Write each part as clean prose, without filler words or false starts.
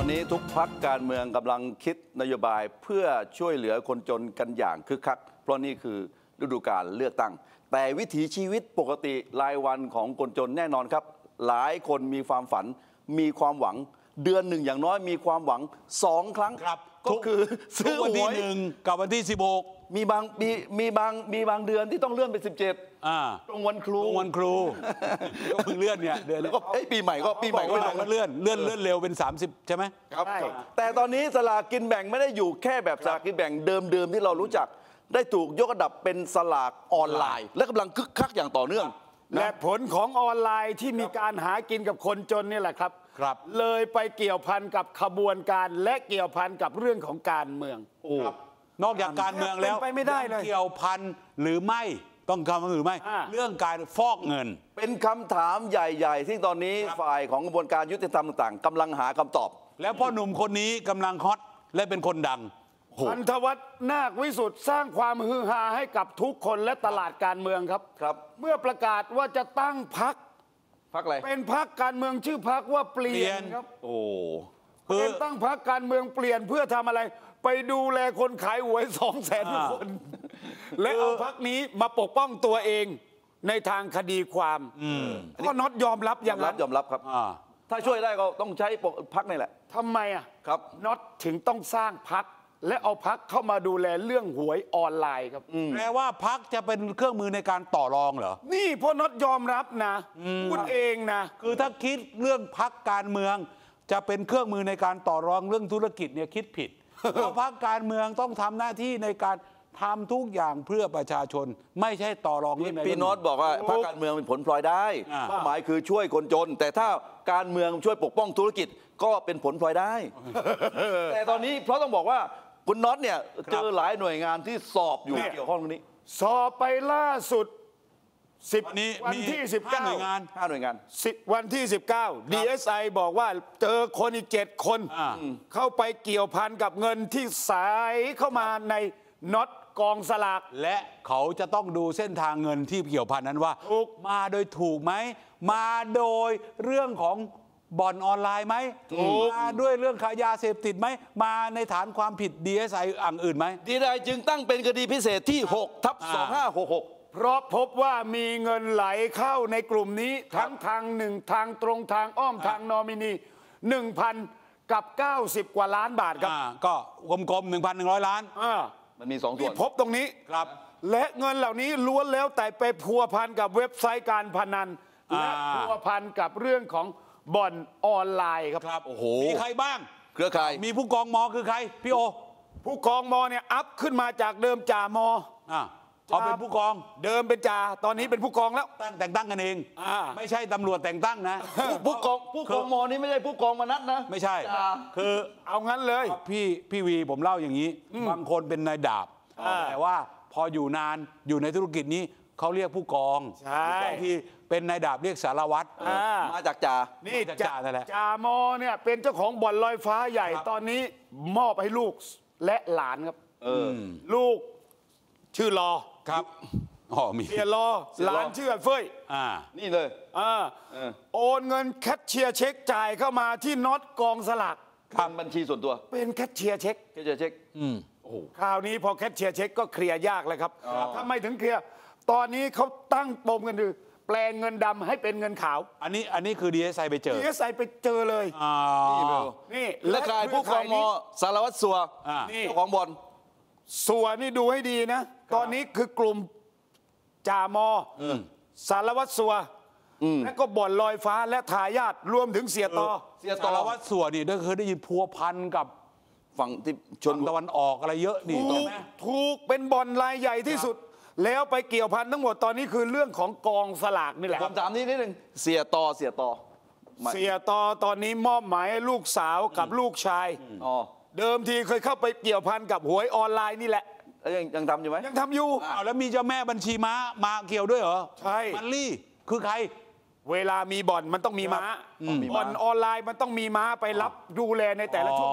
อนนี้ทุกพรรคการเมืองกำลังคิดนโยบายเพื่อช่วยเหลือคนจนกันอย่างคึกคักเพราะนี่คือฤดูกาลเลือกตั้งแต่วิถีชีวิตปกติรายวันของคนจนแน่นอนครับหลายคนมีความฝันมีความหวังเดือนหนึ่งอย่างน้อยมีความหวัง2 ครั้งก็คือซื้อวันที่1กับวันที่16มีบางเดือนที่ต้องเลื่อนไป17ตรงวันครูก็เพิ่งเลื่อนเนี่ยเดือนแล้วก็ปีใหม่ก็เลื่อนเร็วเป็น30ใช่ไหมครับแต่ตอนนี้สลากกินแบ่งไม่ได้อยู่แค่แบบสลากกินแบ่งเดิมๆที่เรารู้จักได้ถูกยกระดับเป็นสลากออนไลน์และกำลังคึกคักอย่างต่อเนื่องและผลของออนไลน์ที่มีการหากินกับคนจนนี่แหละครับเลยไปเกี่ยวพันกับขบวนการและเกี่ยวพันกับเรื่องของการเมืองนอกจากการเมืองแล้วไปไม่ได้เลยเกี่ยวพันหรือไม่ต้องคำหรือไม่เรื่องการฟอกเงินเป็นคำถามใหญ่ๆที่ตอนนี้ฝ่ายของกระบวนการยุติธรรมต่างๆกำลังหาคำตอบแล้วพ่อหนุ่มคนนี้กำลังฮอตและเป็นคนดังพันธวัฒน์นาควิสุทธิ์สร้างความฮือฮาให้กับทุกคนและตลาดการเมืองครับเมื่อประกาศว่าจะตั้งพรรคอะไรเป็นพรรคการเมืองชื่อพรรคว่าเปลี่ยนครับโอ้เป็นตั้งพรรคการเมืองเปลี่ยนเพื่อทำอะไรไปดูแลคนขายหวย200,000 คนและเอาพรรคนี้มาปกป้องตัวเองในทางคดีความก็น็อตยอมรับอย่างนั้นยอมรับครับถ้าช่วยได้ก็ต้องใช้พรรคนี่แหละทำไมอ่ะครับน็อตถึงต้องสร้างพรรคและเอาพรรคเข้ามาดูแลเรื่องหวยออนไลน์ครับแปลว่าพรรคจะเป็นเครื่องมือในการต่อรองเหรอนี่พ่อน็อตยอมรับนะคุณเองนะคือถ้าคิดเรื่องพรรคการเมืองจะเป็นเครื่องมือในการต่อรองเรื่องธุรกิจเนี่ยคิดผิดเพราะพรรคการเมืองต้องทำหน้าที่ในการทำทุกอย่างเพื่อประชาชนไม่ใช่ต่อรองเรื่องไหนพี่น็อตบอกว่าพรรคการเมืองเป็นผลพลอยได้เป้าหมายคือช่วยคนจนแต่ถ้าการเมืองช่วยปกป้องธุรกิจก็เป็นผลพลอยได้แต่ตอนนี้เพราะต้องบอกว่าคุณน็อตเนี่ยเจอหลายหน่วยงานที่สอบอยู่เกี่ยวข้องตรงนี้สอบไปล่าสุดวันที่ 195 หน่วยงานวันที่ 19 DSI บอกว่าเจอคนอีก7 คนเข้าไปเกี่ยวพันกับเงินที่สายเข้ามาในน็อตกองสลากและเขาจะต้องดูเส้นทางเงินที่เกี่ยวพันนั้นว่ามาโดยถูกไหมมาโดยเรื่องของบ่อนออนไลน์ไหมมาด้วยเรื่องขายยาเสพติดไหมมาในฐานความผิด DSI อังอื่นไหมDSIจึงตั้งเป็นคดีพิเศษที่ 6/2566 เพราะพบว่ามีเงินไหลเข้าในกลุ่มนี้ทั้งทางหนึ่งทางตรงทางอ้อมทางนอมินี 1,000 กับ 90 กว่าล้านบาทครับก็กลมๆ 1,100 ล้านมันมี2ส่วนที่พบตรงนี้ครับและเงินเหล่านี้ล้วนแล้วแต่ไปพัวพันกับเว็บไซต์การพนันและพัวพันกับเรื่องของบ่อนออนไลน์ครับโอ้โหมีใครบ้างเครือข่ายมีผู้กองมอคือใครพี่โอผู้กองมอเนี่ยอัพขึ้นมาจากเดิมจ่ามอเขาเป็นผู้กองเดิมเป็นจ่าตอนนี้เป็นผู้กองแล้วแต่งตั้งกันเองไม่ใช่ตำรวจแต่งตั้งนะผู้กองมอนี่ไม่ใช่ผู้กองมานัดนะไม่ใช่คือเอางั้นเลยพี่วีผมเล่าอย่างนี้บางคนเป็นนายดาบแต่ว่าพออยู่นานอยู่ในธุรกิจนี้เขาเรียกผู้กองที่เป็นนายดาบเรียกสารวัตรมาจากจ่านี่จากจ่านั่นแหละจ่ามอเนี่ยเป็นเจ้าของบ่อนลอยฟ้าใหญ่ตอนนี้มอบให้ลูกและหลานครับลูกชื่อรอครับอ๋อมีเสียรอหลานชื่อเฟ้ยนี่เลยโอนเงินแคชเชียร์เช็คจ่ายเข้ามาที่น็อตกองสลากทางบัญชีส่วนตัวเป็นแคชเชียร์เช็คคราวนี้พอแคชเชียร์เช็คก็เคลียร์ยากเลยครับถ้าไม่ถึงเคลียร์ตอนนี้เขาตั้งปมกันดูแปลงเงินดำให้เป็นเงินขาวอันนี้คือ DSI ไปเจอ DSI ไปเจอเลยนี่และกลายผู้กองมอสารวัตรสัวนี่ของบอลสัวนี่ดูให้ดีนะตอนนี้คือกลุ่มจ่ามอสารวัตรสัวและก็บ่อนลอยฟ้าและทายาทรวมถึงเสียต่อสารวัตรสัวนี่เคยได้ยินพัวพันกับฝั่งที่ชนตะวันออกอะไรเยอะนี่ถูกเป็นบ่อนรายใหญ่ที่สุดแล้วไปเกี่ยวพันทั้งหมดตอนนี้คือเรื่องของกองสลากนี่แหละผมถามนิดนึงเสียต่อตอนนี้มอบหมายให้ลูกสาวกับลูกชายเดิมทีเคยเข้าไปเกี่ยวพันกับหวยออนไลน์นี่แหละยังทำอยู่ไหมยังทำอยู่แล้วมีเจ้าแม่บัญชีม้ามาเกี่ยวด้วยเหรอใช่มันลี่คือใครเวลามีบ่อนมันต้องมีม้าบ่อนออนไลน์มันต้องมีม้าไปรับดูแลในแต่ละช่วง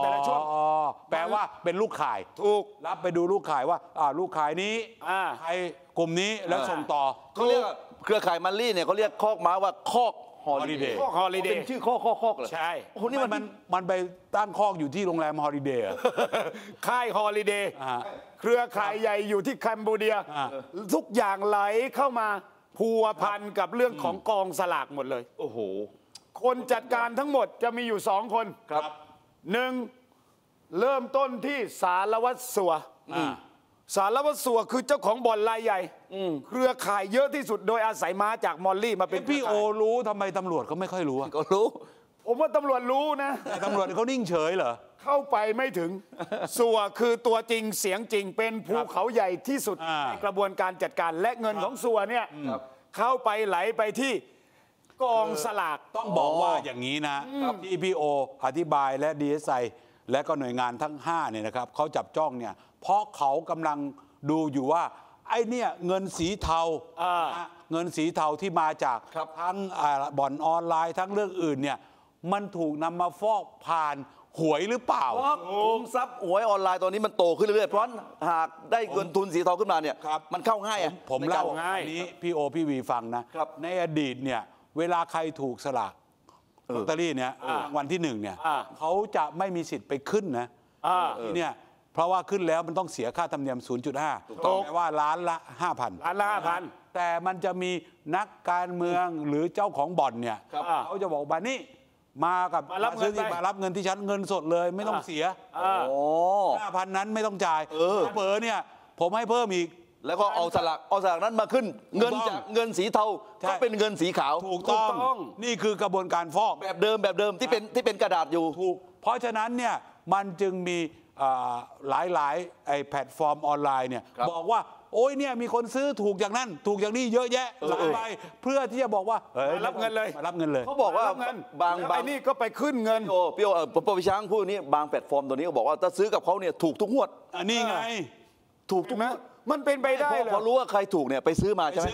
แปลว่าเป็นลูกข่ายถูกรับไปดูลูกข่ายว่าลูกข่ายนี้ใครกลุ่มนี้แล้วส่งต่อเขาเรียกเครือข่ายมันลี่เนี่ยเขาเรียกคอกม้าว่าคอก Holiday เป็นชื่อคอกเหรอใช่โอ้โหนี่มันไปต้านคอกอยู่ที่โรงแรม Holiday ค่าย Holiday เครือข่ายใหญ่อยู่ที่แคนเบเดียทุกอย่างไหลเข้ามาพัวพันกับเรื่องของกองสลากหมดเลยโอ้โหคนจัดการทั้งหมดจะมีอยู่2คนครับหนึ่งเริ่มต้นที่สารวัตรสัวสารวัตรสัวคือเจ้าของบ่อนรายใหญ่เครือข่ายเยอะที่สุดโดยอาศัยม้าจากมอลลี่มาเป็นพี่โอรู้ทำไมตำรวจก็ไม่ค่อยรู้ก็รู้ผมว่าตำรวจรู้นะตำรวจเขานิ่งเฉยเหรอเข้าไปไม่ถึงสัวคือตัวจริงเสียงจริงเป็นภูเขาใหญ่ที่สุดในกระบวนการจัดการและเงินของสัวเนี่ยเข้าไปไหลไปที่กองสลากต้องบอกว่าอย่างนี้นะที่พี่โออธิบายและ DSI และก็หน่วยงานทั้ง5เนี่ยนะครับเขาจับจ้องเนี่ยเพราะเขากำลังดูอยู่ว่าไอ้เนี่ยเงินสีเทาเงินสีเทาที่มาจากทั้งบ่อนออนไลน์ทั้งเรื่องอื่นเนี่ยมันถูกนำมาฟอกผ่านหวยหรือเปล่าคุมทรัพย์หวยออนไลน์ตอนนี้มันโตขึ้นเรื่อยๆเพราะหากได้เงินทุนสีเทาขึ้นมาเนี่ยมันเข้าง่ายผมเล่าง่ายนี้พี่โอพี่วีฟังนะในอดีตเนี่ยเวลาใครถูกสลากลอตเตอรี่เนี่ยรางวัลที่1เนี่ยเขาจะไม่มีสิทธิ์ไปขึ้นนะที่เนี่ยเพราะว่าขึ้นแล้วมันต้องเสียค่าธรรมเนียม 0.5 ถูกไหมว่าล้านละ 5,000 ล้านละ 5,000 แต่มันจะมีนักการเมืองหรือเจ้าของบ่อนเนี่ยเขาจะบอกว่านี่มากับซื้อที่มารับเงินที่ชั้นเงินสดเลยไม่ต้องเสีย 5,000 นั้นไม่ต้องจ่ายเป๋อเนี่ยผมให้เพิ่มอีกแล้วก็เอาสลากนั้นมาขึ้นเงินจากเงินสีเทาก็เป็นเงินสีขาวถูกต้องนี่คือกระบวนการฟอกแบบเดิมที่เป็นกระดาษอยู่ถูกเพราะฉะนั้นเนี่ยมันจึงมีหลายไอแพลตฟอร์มออนไลน์เนี่ยบอกว่าโอ้ยเนี่ยมีคนซื้อถูกอย่างนั้นถูกอย่างนี้เยอะแยะหลายใบเพื่อที่จะบอกว่ารับเงินเลยเขาบอกว่าบางไอ้นี่ก็ไปขึ้นเงินเปียวประวิช้างพูดนี้บางแพลตฟอร์มตัวนี้ก็บอกว่าถ้าซื้อกับเขาเนี่ยถูกทุกงวดอันนี้ไงถูกทุกนะมันเป็นไปได้เลยพอรู้ว่าใครถูกเนี่ยไปซื้อมาใช่ไหม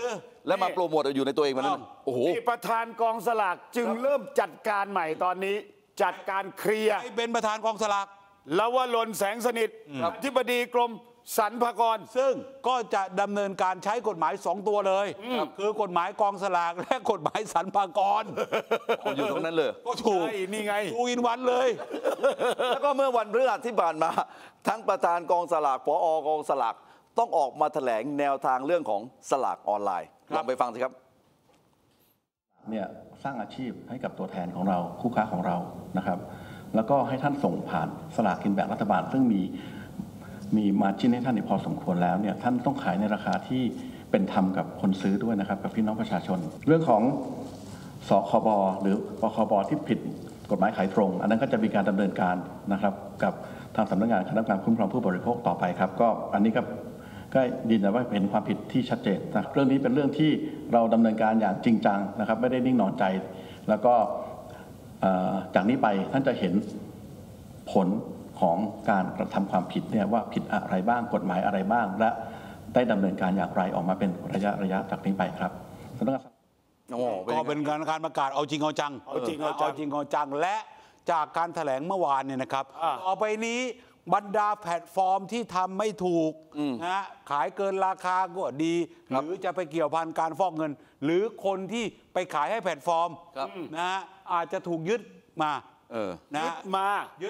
แล้วมาโปรโมทอยู่ในตัวเองมันนั่นโอ้โหประธานกองสลากจึงเริ่มจัดการใหม่ตอนนี้จัดการเคลียร์เป็นประธานกองสลากแล้วว่าลนแสงสนิทอธิบดีกรมสรรพากรซึ่งก็จะดำเนินการใช้กฎหมาย2ตัวเลยคือกฎหมายกองสลากและกฎหมายสรรพากรอยู่ตรงนั้นเลยก็ถูกนี่ไงถูกอินวันเลยแล้วก็เมื่อวันพฤหัสที่ผ่านมาทั้งประธานกองสลากผอกองสลากต้องออกมาแถลงแนวทางเรื่องของสลากออนไลน์ลองไปฟังสิครับเนี่ยสร้างอาชีพให้กับตัวแทนของเราคู่ค้าของเรานะครับแล้วก็ให้ท่านส่งผ่านสลากกินแบ่งรัฐบาลซึ่งมีมาร์จิ้นให้ท่านพอสมควรแล้วเนี่ยท่านต้องขายในราคาที่เป็นธรรมกับคนซื้อด้วยนะครับกับพี่น้องประชาชนเรื่องของสคบหรือปคบที่ผิดกฎหมายขายตรงอันนั้นก็จะมีการดำเนินการนะครับกับทางสำนักงานคณะกรรมการคุ้มครองผู้บริโภคต่อไปครับก็อันนี้ครับก็ยืนยันว่าเป็นความผิดที่ชัดเจนนะเรื่องนี้เป็นเรื่องที่เราดำเนินการอย่างจริงจังนะครับไม่ได้นิ่งนอนใจแล้วก็จากนี้ไปท่านจะเห็นผลของการกระทำความผิดเนี่ยว่าผิดอะไรบ้างกฎหมายอะไรบ้างและได้ดำเนินการอย่างไรออกมาเป็นระยะจากนี้ไปครับก็เป็นการประกาศเอาจริงเอาจังและจากการแถลงเมื่อวานเนี่ยนะครับต่อไปนี้บรรดาแพลตฟอร์มที่ทำไม่ถูกนะขายเกินราคาก็ดีหรือจะไปเกี่ยวพันการฟอกเงินหรือคนที่ไปขายให้แพลตฟอร์มนะอาจจะถูกยึดมายึ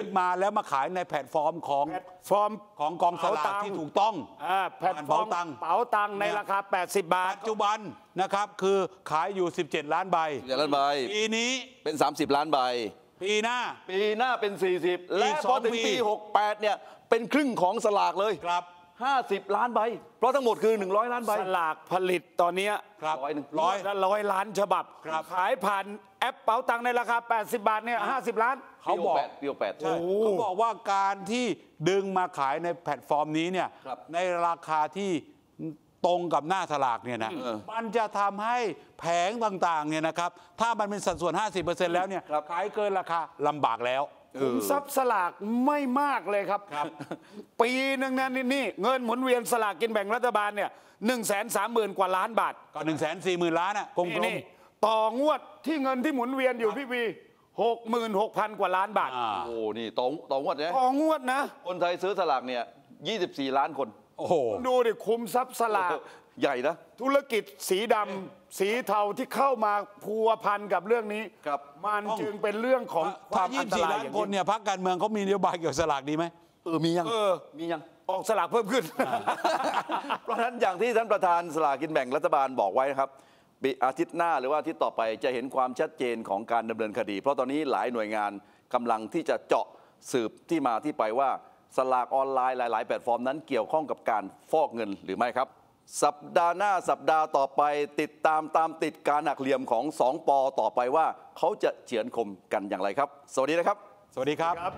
ดมาแล้วมาขายในแพลตฟอร์มของกองสลากที่ถูกต้องแพลตฟอร์มเป๋าตังในราคา80 บาทปัจจุบันนะครับคือขายอยู่17 ล้านใบปีนี้เป็น30 ล้านใบปีหน้าเป็น40และพอถึงปี68เนี่ยเป็นครึ่งของสลากเลยครับ50 ล้านใบเพราะทั้งหมดคือ100 ล้านใบสลากผลิตตอนนี้100 ล้านฉบับขายผ่านแอปเป๋าตังในราคา80 บาทเนี่ย50 ล้านเขาบอกปี 68เขาบอกว่าการที่ดึงมาขายในแพลตฟอร์มนี้เนี่ยในราคาที่ตรงกับหน้าสลากเนี่ยนะมันจะทำให้แผงต่างๆเนี่ยนะครับถ้ามันเป็นสัดส่วน 50% แล้วเนี่ยขายเกินราคาลำบากแล้วขุมทรัพย์สลากไม่มากเลยครับปีหนึ่งนั้นนี่เงินหมุนเวียนสลากกินแบ่งรัฐบาลเนี่ย 130,000 กว่าล้านบาทก็ 140,000 ล้านอ่ะกงกลมต่องวดที่เงินที่หมุนเวียนอยู่พี่วี66,000 กว่าล้านบาทโอ้นี่ต่องวดนะคนไทยซื้อสลากเนี่ย24 ล้านคนโอ้โหดูดิคุมทรัพย์สลาก ใหญ่นะธุรกิจสีดำสีเทาที่เข้ามาพัวพันกับเรื่องนี้มันจึงเป็นเรื่องของความอันตรายอย่างนี้คนเนี่ยพรรคการเมืองเขามีนโยบายเกี่ยวกับสลากดีไหมมียังออกสลากเพิ่มขึ้นเพราะฉะนั้นอย่างที่ท่านประธานสลากกินแบ่งรัฐบาลบอกไว้นะครับอาทิตย์หน้าหรือว่าอาทิตย์ต่อไปจะเห็นความชัดเจนของการดำเนินคดีเพราะตอนนี้หลายหน่วยงานกำลังที่จะเจาะสืบที่มาที่ไปว่าสลากออนไลน์หลายๆแพลตฟอร์มนั้นเกี่ยวข้องกับการฟอกเงินหรือไม่ครับสัปดาห์หน้าสัปดาห์ต่อไปติดตามติดการหักเหลี่ยมของ2ป.ต่อไปว่าเขาจะเฉือนคมกันอย่างไรครับสวัสดีนะครับสวัสดีครับ